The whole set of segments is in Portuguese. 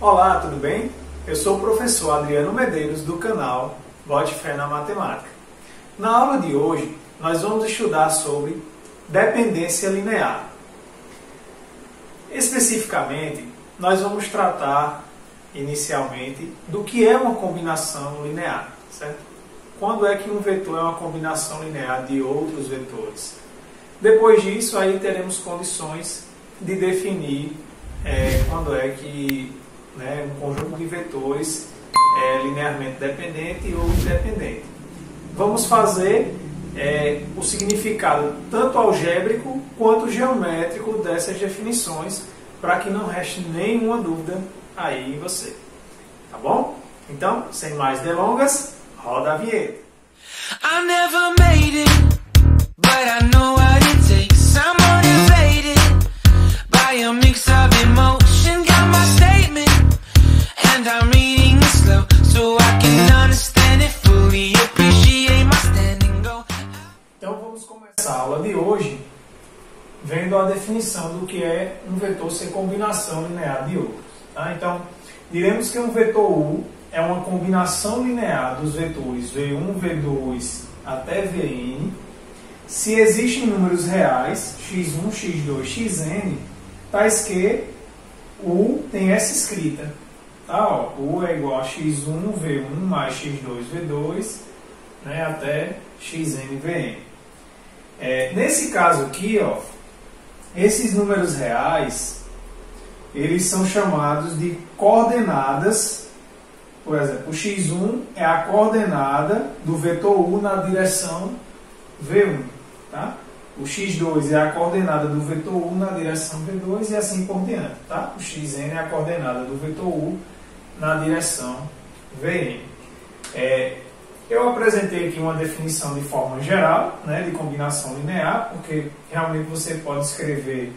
Olá, tudo bem? Eu sou o professor Adriano Medeiros do canal Bote Fé na Matemática. Na aula de hoje, nós vamos estudar sobre dependência linear. Especificamente, nós vamos tratar inicialmente do que é uma combinação linear, certo? Quando é que um vetor é uma combinação linear de outros vetores? Depois disso, aí teremos condições de definir quando é que um conjunto de vetores é linearmente dependente ou independente. Vamos fazer o significado tanto algébrico quanto geométrico dessas definições para que não reste nenhuma dúvida aí em você. Tá bom? Então, sem mais delongas, roda a vinheta. I never made it, but I know what it takes. I'm motivated by a mix of emotion. Got my statement and I'm reading it slow so I can understand it fully. Appreciate my standing go. Então vamos começar a aula de hoje vendo a definição do que é um vetor sem combinação linear de outros. Tá? Então, diremos que um vetor U é uma combinação linear dos vetores V1, V2 até Vn, se existem números reais, x1, x2, xn, tais que U tem essa escrita. Tá? Ó, U é igual a x1, V1, mais x2, V2, até xn, Vn. Nesse caso aqui, ó, esses números reais, eles são chamados de coordenadas. Por exemplo, o x1 é a coordenada do vetor U na direção V1. Tá? O x2 é a coordenada do vetor U na direção V2 e assim por diante. Tá? O xn é a coordenada do vetor U na direção Vn. Eu apresentei aqui uma definição de forma geral, de combinação linear, porque realmente você pode escrever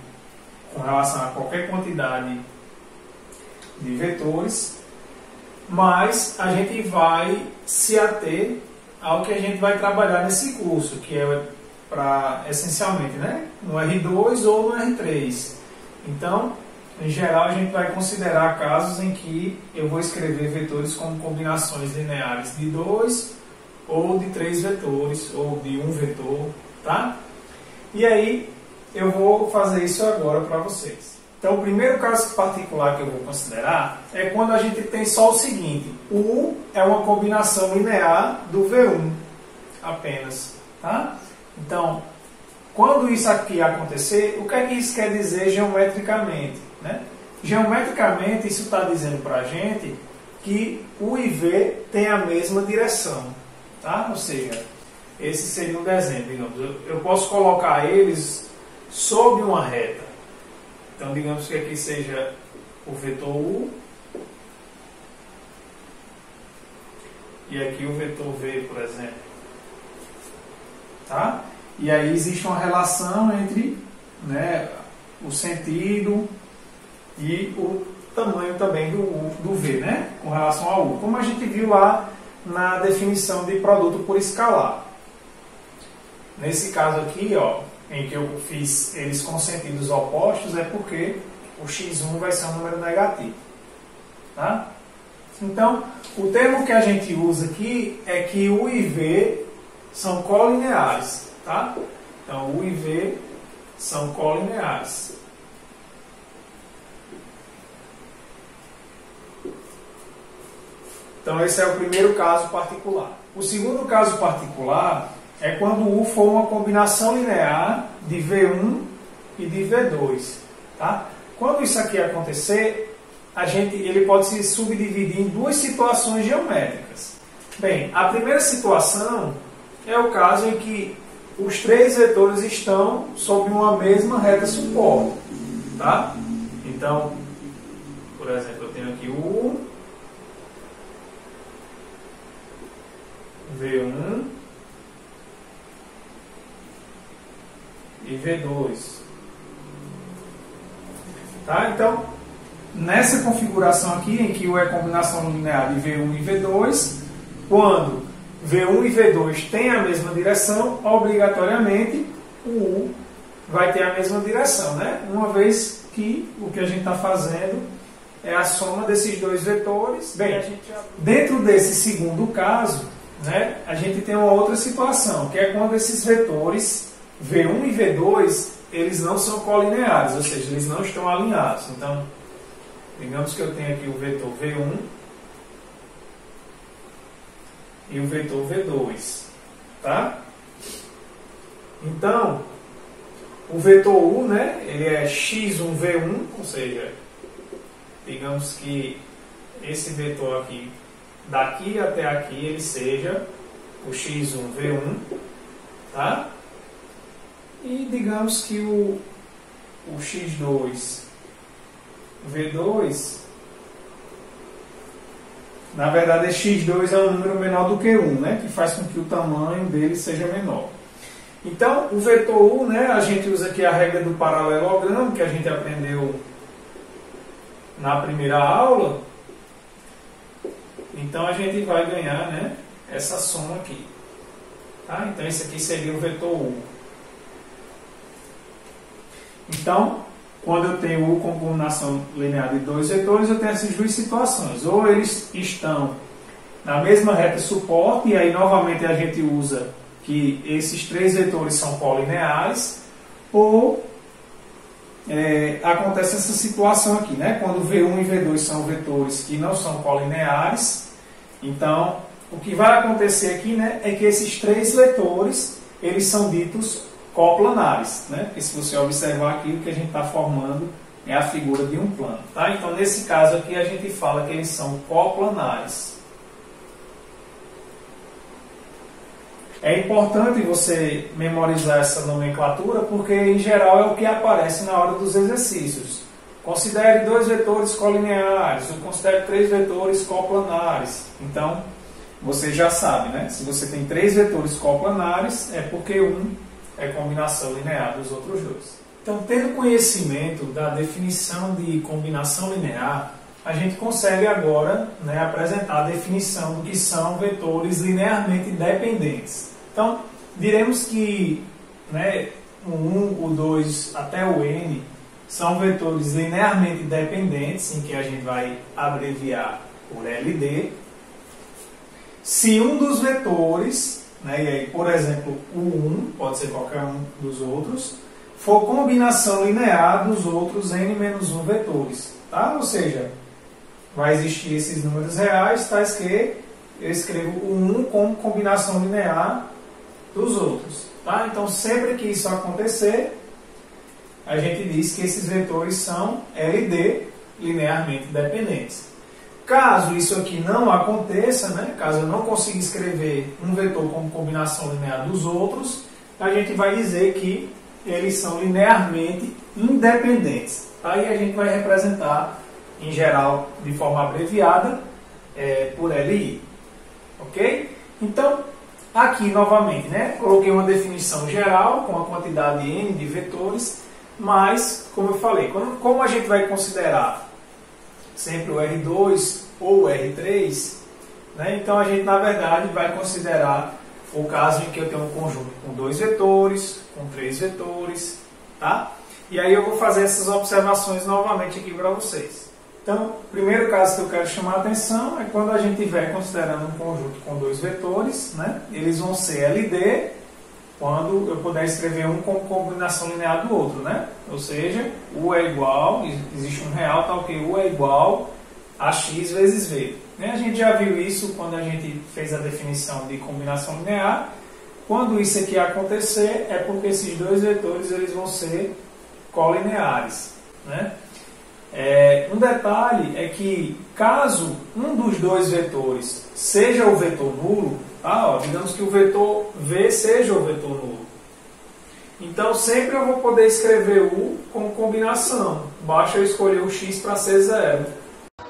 com relação a qualquer quantidade de vetores, mas a gente vai se ater ao que a gente vai trabalhar nesse curso, que é para essencialmente no R2 ou no R3. Então, em geral, a gente vai considerar casos em que eu vou escrever vetores como combinações lineares de 2 ou de 3 vetores, ou de 1 vetor, tá? E aí, eu vou fazer isso agora para vocês. Então, o primeiro caso particular que eu vou considerar é quando a gente tem só o seguinte: o U é uma combinação linear do V1 apenas. Tá? Então, quando isso aqui acontecer, o que é que isso quer dizer geometricamente? Né? Geometricamente, isso está dizendo para a gente que U e V têm a mesma direção. Tá? Ou seja, esse seria um desenho, digamos. Eu posso colocar eles sob uma reta. Então, digamos que aqui seja o vetor U e aqui o vetor V, por exemplo. Tá? E aí existe uma relação entre o sentido e o tamanho também do V, com relação ao U, como a gente viu lá na definição de produto por escalar. Nesse caso aqui, ó, em que eu fiz eles com sentidos opostos, é porque o x1 vai ser um número negativo. Tá? Então, o termo que a gente usa aqui é que U e V são colineares. Tá? Então, U e V são colineares. Então, esse é o primeiro caso particular. O segundo caso particular é quando U for uma combinação linear de V1 e de V2. Tá? Quando isso aqui acontecer, ele pode se subdividir em duas situações geométricas. Bem, a primeira situação é o caso em que os três vetores estão sob uma mesma reta suporte. Tá? Então, por exemplo, eu tenho aqui U, V1 e V2. Tá? Então, nessa configuração aqui, em que U é combinação linear de V1 e V2, quando V1 e V2 têm a mesma direção, obrigatoriamente o U vai ter a mesma direção, uma vez que o que a gente está fazendo é a soma desses dois vetores. Bem, dentro desse segundo caso, né, a gente tem uma outra situação, que é quando esses vetores V1 e V2, eles não são colineares, ou seja, eles não estão alinhados. Então, digamos que eu tenho aqui o vetor V1 e o vetor V2, tá? Então, o vetor U, né, ele é x1v1, ou seja, digamos que esse vetor aqui, daqui até aqui, ele seja o x1v1, tá? E digamos que o x2v2, na verdade, x2 é um número menor do que 1, né, que faz com que o tamanho dele seja menor. Então, o vetor U, né, a gente usa aqui a regra do paralelogramo, que a gente aprendeu na primeira aula. Então, a gente vai ganhar, né, essa soma aqui. Tá? Então, esse aqui seria o vetor U. Então, quando eu tenho U com combinação linear de dois vetores, eu tenho essas duas situações. Ou eles estão na mesma reta suporte, e aí, novamente, a gente usa que esses três vetores são colineares, ou acontece essa situação aqui, né? Quando V1 e V2 são vetores que não são colineares, então o que vai acontecer aqui, né, é que esses três vetores, eles são ditos coplanares, né? Porque se você observar aqui, o que a gente está formando é a figura de um plano, tá? Então, nesse caso aqui, a gente fala que eles são coplanares. É importante você memorizar essa nomenclatura, porque em geral é o que aparece na hora dos exercícios. Considere dois vetores colineares, ou considere três vetores coplanares. Então, você já sabe, né? Se você tem três vetores coplanares, é porque um é combinação linear dos outros dois. Então, tendo conhecimento da definição de combinação linear, a gente consegue agora, né, apresentar a definição do que são vetores linearmente dependentes. Então, diremos que, né, o 1, o 2 até o n são vetores linearmente dependentes, em que a gente vai abreviar por LD. Se um dos vetores, né, e aí, por exemplo, o 1, pode ser qualquer um dos outros, for combinação linear dos outros n-1 vetores. Tá? Ou seja, vai existir esses números reais, tais que eu escrevo o 1 como combinação linear dos outros. Tá? Então, sempre que isso acontecer, a gente diz que esses vetores são LD, linearmente dependentes. Caso isso aqui não aconteça, né, caso eu não consiga escrever um vetor como combinação linear dos outros, a gente vai dizer que eles são linearmente independentes. Tá? E a gente vai representar, em geral, de forma abreviada, por LI. Ok? Então, aqui novamente, né, coloquei uma definição geral com a quantidade N de vetores, mas, como eu falei, como a gente vai considerar sempre o R2 ou o R3, né, então a gente, na verdade, vai considerar o caso em que eu tenho um conjunto com dois vetores, com três vetores, tá? E aí eu vou fazer essas observações novamente aqui para vocês. Então, o primeiro caso que eu quero chamar a atenção é quando a gente estiver considerando um conjunto com dois vetores, né? Eles vão ser LD, quando eu puder escrever um como combinação linear do outro, né? Ou seja, U é igual, existe um real tal que U é igual a X vezes V. A gente já viu isso quando a gente fez a definição de combinação linear. Quando isso aqui acontecer, é porque esses dois vetores, eles vão ser colineares, né? Um detalhe é que, caso um dos dois vetores seja o vetor nulo, tá? Ó, digamos que o vetor V seja o vetor nulo, então sempre eu vou poder escrever U como combinação, basta eu escolher o X para ser zero.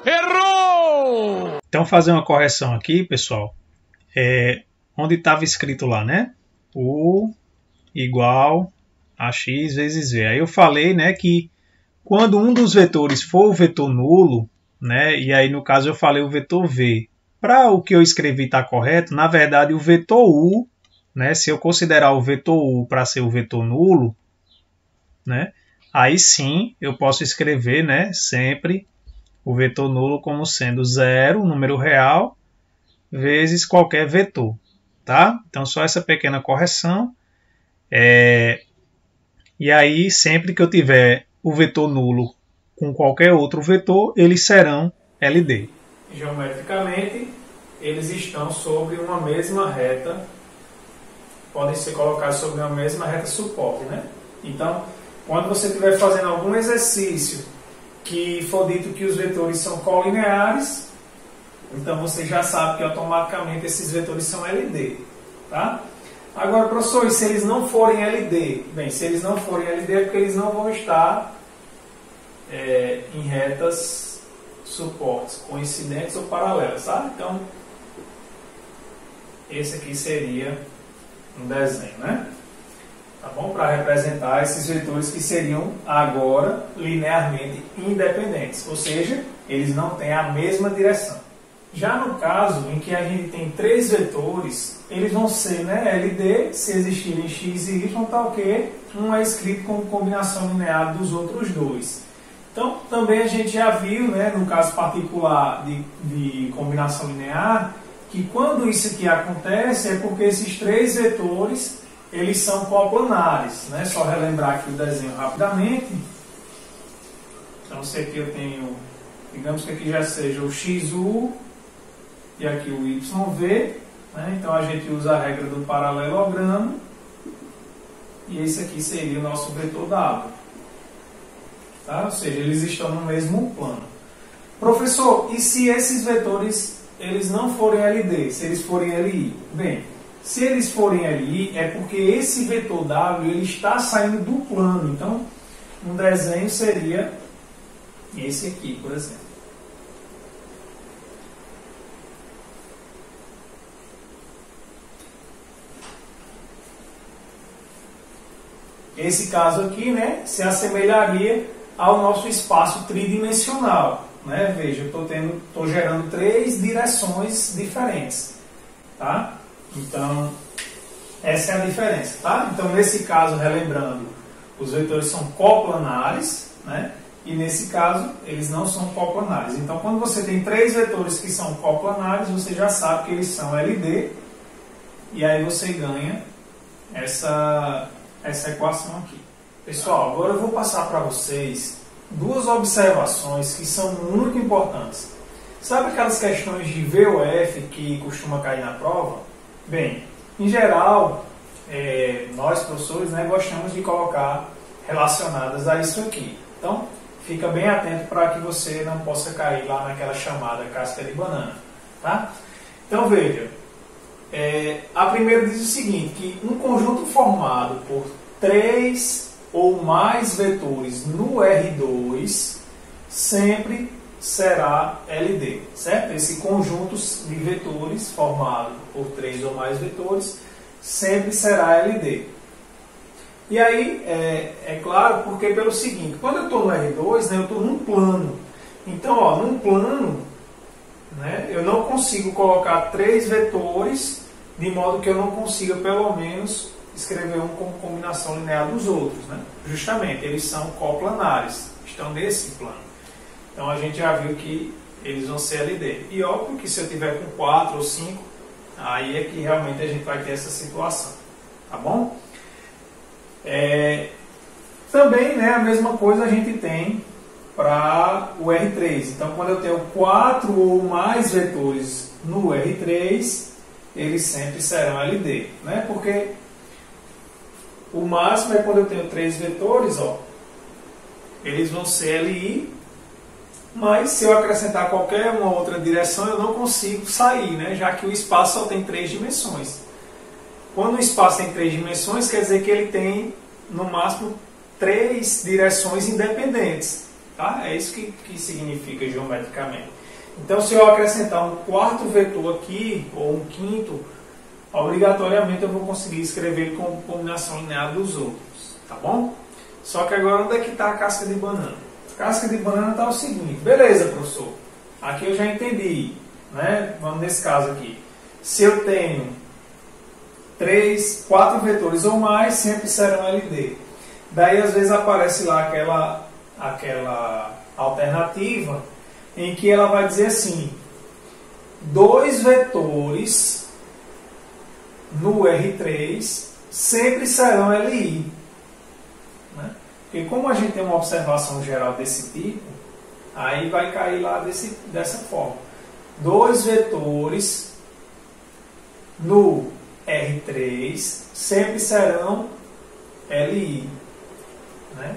Errou! Então, fazer uma correção aqui, pessoal, onde estava escrito lá, né, U igual a X vezes V, aí eu falei, né, que quando um dos vetores for o vetor nulo, né, e aí no caso eu falei o vetor V. Para o que eu escrevi estar correto, na verdade o vetor U, né, se eu considerar o vetor U para ser o vetor nulo, né, aí sim eu posso escrever, né, sempre o vetor nulo como sendo 0, um número real, vezes qualquer vetor. Tá? Então, só essa pequena correção. E aí, sempre que eu tiver o vetor nulo com qualquer outro vetor, eles serão LD. Geometricamente, eles estão sobre uma mesma reta, podem ser colocados sobre uma mesma reta suporte, né? Então, quando você estiver fazendo algum exercício que for dito que os vetores são colineares, então você já sabe que automaticamente esses vetores são LD, tá? Agora, professor, e se eles não forem LD? Bem, se eles não forem LD é porque eles não vão estar em retas suportes coincidentes ou paralelas, sabe? Então, esse aqui seria um desenho, né? Tá bom? Para representar esses vetores que seriam agora linearmente independentes, ou seja, eles não têm a mesma direção. Já no caso em que a gente tem três vetores, eles vão ser, né, LD, se existirem x e y, tal que um é escrito como combinação linear dos outros dois. Então, também a gente já viu, né, no caso particular de combinação linear, que quando isso aqui acontece é porque esses três vetores, eles são coplanares, né? Só relembrar aqui o desenho rapidamente. Então, se aqui eu tenho, digamos que aqui já seja o XU e aqui o YV, né? Então, a gente usa a regra do paralelogramo e esse aqui seria o nosso vetor W. Tá? Ou seja, eles estão no mesmo plano. Professor, e se esses vetores eles não forem LD, se eles forem LI? Bem, se eles forem LI, é porque esse vetor W ele está saindo do plano. Então, um desenho seria esse aqui, por exemplo. Esse caso aqui, né, se assemelharia ao nosso espaço tridimensional. Né? Veja, eu estou gerando três direções diferentes. Tá? Então, essa é a diferença, tá? Então, nesse caso, relembrando, os vetores são coplanares, né? E nesse caso, eles não são coplanares. Então, quando você tem três vetores que são coplanares, você já sabe que eles são LD. E aí você ganha essa equação aqui. Pessoal, agora eu vou passar para vocês duas observações que são muito importantes. Sabe aquelas questões de VOF que costuma cair na prova? Bem, em geral, nós professores, né, gostamos de colocar relacionadas a isso aqui. Então, fica bem atento para que você não possa cair lá naquela chamada casca de banana. Tá? Então, veja, a primeira diz o seguinte, que um conjunto formado por 3 ou mais vetores no R2 sempre será LD, certo? Esse conjunto de vetores formado por 3 ou mais vetores sempre será LD. E aí, é claro, porque pelo seguinte, quando eu estou no R2, né, eu estou num plano. Então, ó, num plano, né, eu não consigo colocar 3 vetores de modo que eu não consiga, pelo menos, escrever um como combinação linear dos outros. Né? Justamente, eles são coplanares, estão nesse plano. Então a gente já viu que eles vão ser LD. E óbvio que se eu tiver com 4 ou 5, aí é que realmente a gente vai ter essa situação. Tá bom? Também, né, a mesma coisa a gente tem para o R3. Então quando eu tenho 4 ou mais vetores no R3, eles sempre serão LD. Né? Porque o máximo é quando eu tenho 3 vetores, ó, eles vão ser LI. Mas se eu acrescentar qualquer uma outra direção, eu não consigo sair, né? Já que o espaço só tem 3 dimensões. Quando o espaço tem 3 dimensões, quer dizer que ele tem, no máximo, 3 direções independentes. Tá? É isso que significa geometricamente. Então, se eu acrescentar um quarto vetor aqui, ou um quinto, obrigatoriamente eu vou conseguir escrever como combinação linear dos outros. Tá bom? Só que agora, onde é que está a casca de banana? Casca de banana está o seguinte, beleza, professor, aqui eu já entendi, né? Vamos nesse caso aqui, se eu tenho 4 vetores ou mais, sempre serão LD. Daí às vezes aparece lá aquela alternativa em que ela vai dizer assim: dois vetores no R3 sempre serão LI. Né? Porque como a gente tem uma observação geral desse tipo, aí vai cair lá dessa forma. Dois vetores no R3 sempre serão LI. Né?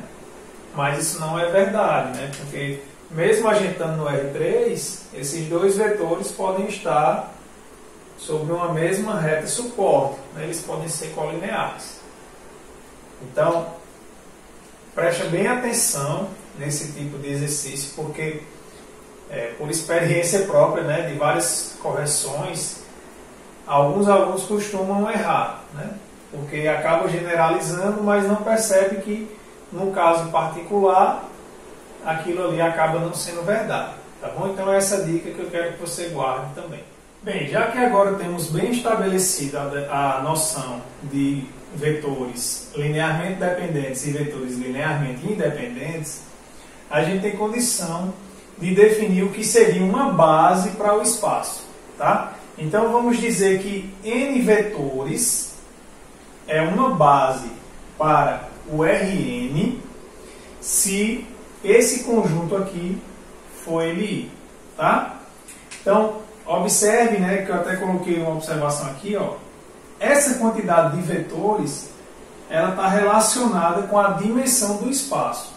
Mas isso não é verdade, né? Porque mesmo a gente estando no R3, esses dois vetores podem estar sobre uma mesma reta suporte, né? Eles podem ser colineares. Então, preste bem atenção nesse tipo de exercício, porque por experiência própria, né, de várias correções, alguns alunos costumam errar, né? Porque acabam generalizando, mas não percebem que, no caso particular, aquilo ali acaba não sendo verdade, tá bom? Então essa é a dica que eu quero que você guarde também. Bem, já que agora temos bem estabelecida a noção de vetores linearmente dependentes e vetores linearmente independentes, a gente tem condição de definir o que seria uma base para o espaço, tá? Então vamos dizer que n vetores é uma base para o Rn se esse conjunto aqui foi LI, tá? Então, observe, né, que eu até coloquei uma observação aqui, ó. Essa quantidade de vetores, ela está relacionada com a dimensão do espaço.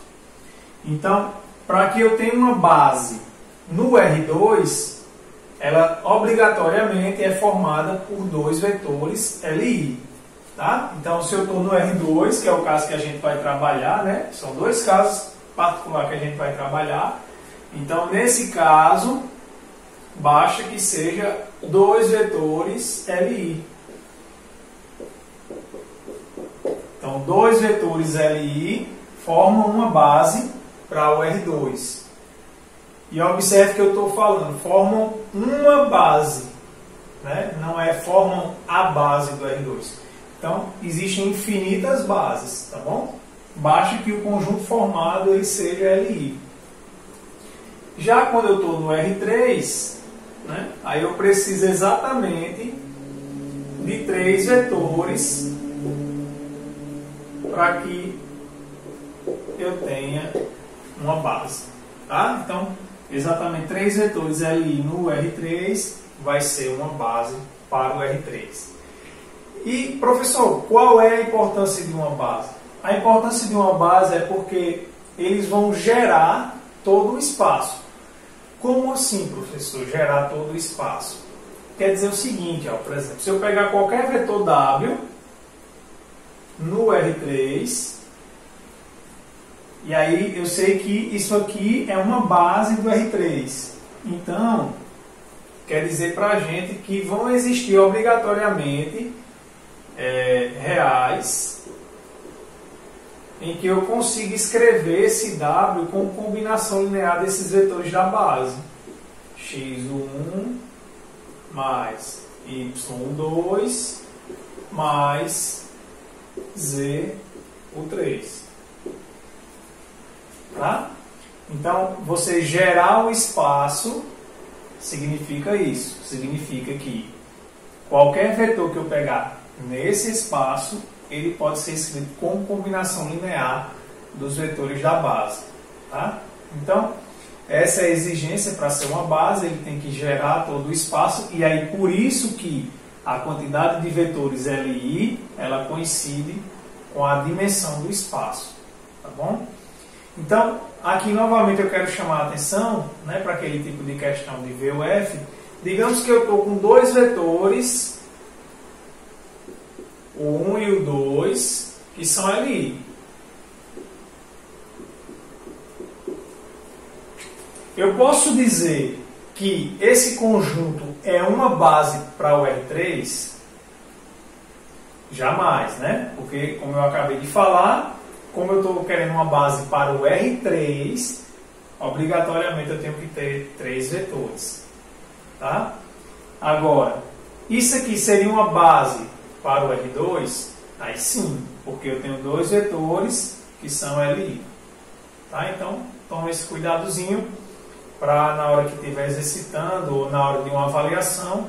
Então, para que eu tenha uma base no R2, ela obrigatoriamente é formada por dois vetores LI. Tá? Então, se eu estou no R2, que é o caso que a gente vai trabalhar, né? São dois casos particulares que a gente vai trabalhar. Então, nesse caso, basta que seja dois vetores LI. Então, dois vetores LI formam uma base para o R2. E observe que eu estou falando, formam uma base, né? Não é formam a base do R2. Então, existem infinitas bases, tá bom? Basta que o conjunto formado ele seja LI. Já quando eu estou no R3, né, aí eu preciso exatamente de três vetores para que eu tenha uma base. Tá? Então, exatamente três vetores LI no R3 vai ser uma base para o R3. E, professor, qual é a importância de uma base? A importância de uma base é porque eles vão gerar todo o espaço. Como assim, professor, gerar todo o espaço? Quer dizer o seguinte, ó, por exemplo, se eu pegar qualquer vetor W no R3, e aí eu sei que isso aqui é uma base do R3. Então, quer dizer para a gente que vão existir obrigatoriamente reais em que eu consiga escrever esse W com combinação linear desses vetores da base. x1 mais y2 mais z3. Tá? Então, você gerar o espaço significa isso. Significa que qualquer vetor que eu pegar nesse espaço, ele pode ser escrito com combinação linear dos vetores da base. Tá? Então, essa é a exigência para ser uma base, ele tem que gerar todo o espaço, e aí por isso que a quantidade de vetores LI, ela coincide com a dimensão do espaço. Tá bom? Então, aqui novamente eu quero chamar a atenção, né, para aquele tipo de questão de VUF. Digamos que eu estou com dois vetores, o 1 e o 2, que são LI. Eu posso dizer que esse conjunto é uma base para o R3? Jamais, né? Porque, como eu acabei de falar, como eu estou querendo uma base para o R3, obrigatoriamente eu tenho que ter três vetores. Tá? Agora, isso aqui seria uma base para o R2, aí sim, porque eu tenho dois vetores que são LI. Tá? Então, toma esse cuidadozinho para na hora que estiver exercitando ou na hora de uma avaliação,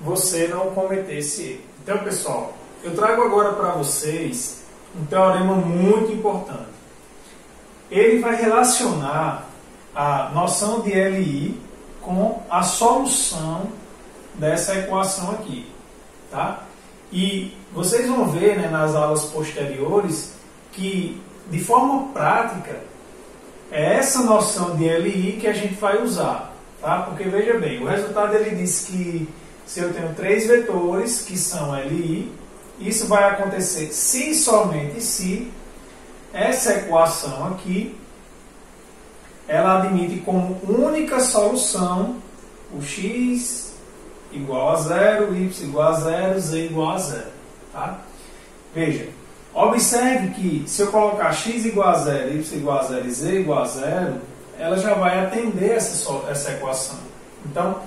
você não cometer esse erro. Então, pessoal, eu trago agora para vocês um teorema muito importante. Ele vai relacionar a noção de LI com a solução dessa equação aqui, tá? E vocês vão ver, né, nas aulas posteriores que, de forma prática, é essa noção de LI que a gente vai usar, tá? Porque, veja bem, o resultado ele diz que se eu tenho três vetores que são LI, isso vai acontecer se e somente se essa equação aqui ela admite como única solução o x igual a 0, y igual a 0, z igual a 0. Tá? Veja, observe que se eu colocar x igual a 0, y igual a 0 e z igual a 0, ela já vai atender essa equação. Então,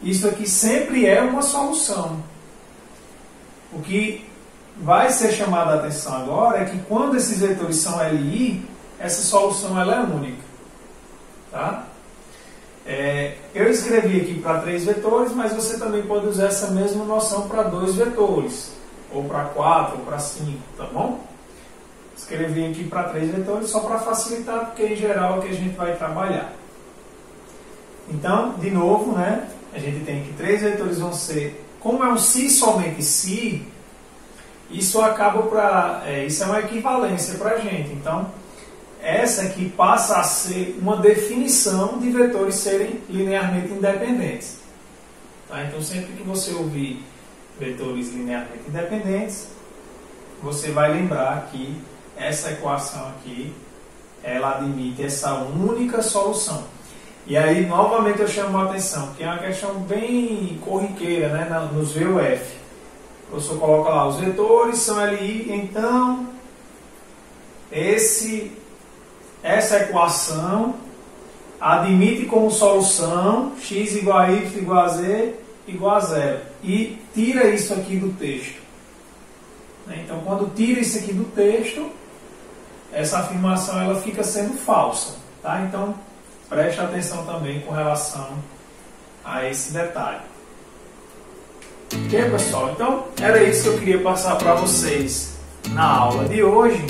isso aqui sempre é uma solução. O que vai ser chamado a atenção agora é que quando esses vetores são LI, essa solução ela é única. Tá? Eu escrevi aqui para 3 vetores, mas você também pode usar essa mesma noção para 2 vetores, ou para 4, ou para 5, tá bom? Escrevi aqui para 3 vetores só para facilitar, porque em geral é o que a gente vai trabalhar. Então, de novo, né, a gente tem que 3 vetores vão ser, como é um se somente se, isso acaba para, isso é uma equivalência para a gente, então essa aqui passa a ser uma definição de vetores serem linearmente independentes. Tá? Então, sempre que você ouvir vetores linearmente independentes, você vai lembrar que essa equação aqui, ela admite essa única solução. E aí, novamente, eu chamo a atenção, que é uma questão bem corriqueira, né? Nos VUF. O professor coloca lá, os vetores são LI, então, essa equação admite como solução x igual a y igual a z igual a zero. E tira isso aqui do texto. Então, quando tira isso aqui do texto, essa afirmação ela fica sendo falsa. Tá? Então, preste atenção também com relação a esse detalhe. Ok, pessoal? Então, era isso que eu queria passar para vocês na aula de hoje.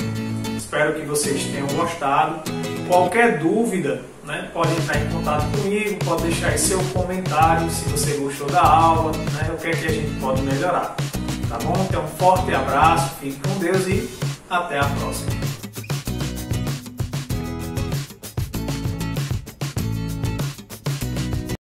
Espero que vocês tenham gostado. Qualquer dúvida, né, pode entrar em contato comigo, pode deixar aí seu comentário se você gostou da aula, né, o que é que a gente pode melhorar. Tá bom? Então, um forte abraço, fique com Deus e até a próxima.